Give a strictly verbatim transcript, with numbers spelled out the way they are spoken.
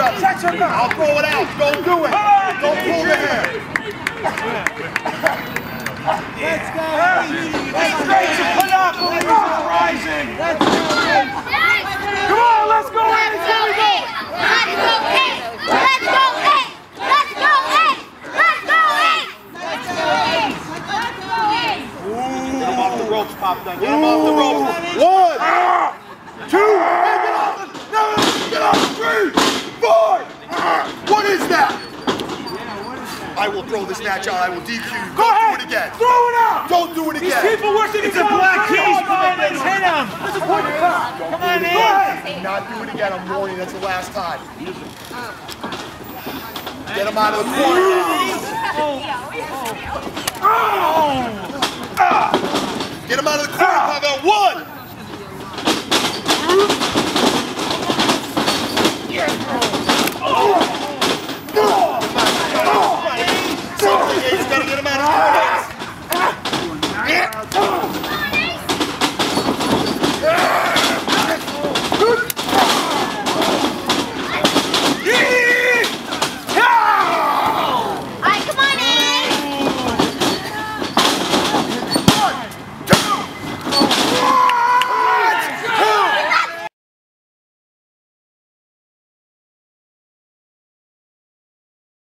brother. I'll throw it out. Go do it. Go pull the hair. Let's go. It's great to put up. It's rising. Come on, let's go. Let's go eight. Let's go eight. Let's go eight. Let's go eight. Let's go eight. Let's go eight. Let's go eight. Get him off the ropes, Papadon. Get him off the ropes. One, two. Three, four What is that? I will throw this match out. I will D Q you. Go ahead. Do it again. Throw it out. Don't do it again. These people worship it's a black keys. Come on, let's hit him. Let's point it out. Come on, man. Not do it again. I'm warning. That's the last time. Get him out of the corner. Oh. Oh. Get him out of the corner. One.